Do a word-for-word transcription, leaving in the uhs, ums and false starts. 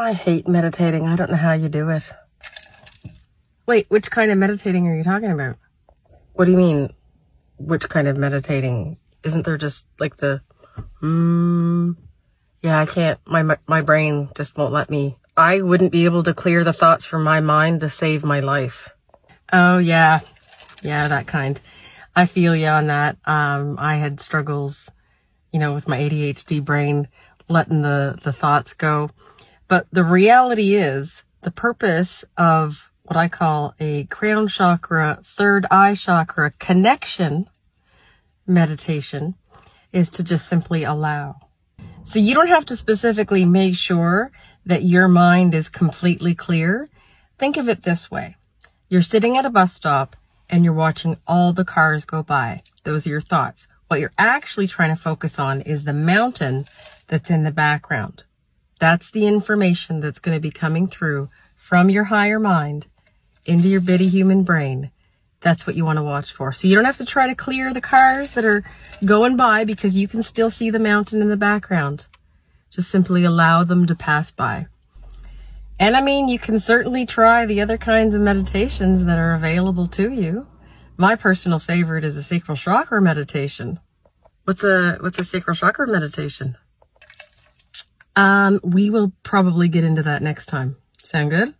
I hate meditating. I don't know how you do it. Wait, which kind of meditating are you talking about? What do you mean, which kind of meditating? Isn't there just like the, mm, yeah, I can't, my, my brain just won't let me. I wouldn't be able to clear the thoughts from my mind to save my life. Oh, yeah. Yeah, that kind. I feel you on that. Um, I had struggles, you know, with my A D H D brain, letting the, the thoughts go. But the reality is, the purpose of what I call a crown chakra, third eye chakra connection meditation is to just simply allow. So you don't have to specifically make sure that your mind is completely clear. Think of it this way. You're sitting at a bus stop and you're watching all the cars go by. Those are your thoughts. What you're actually trying to focus on is the mountain that's in the background. That's the information that's going to be coming through from your higher mind into your bitty human brain. That's what you want to watch for. So you don't have to try to clear the cars that are going by because you can still see the mountain in the background. Just simply allow them to pass by. And I mean, you can certainly try the other kinds of meditations that are available to you. My personal favorite is a sacral chakra meditation. What's a, what's a sacral chakra meditation? Um, we will probably get into that next time. Sound good?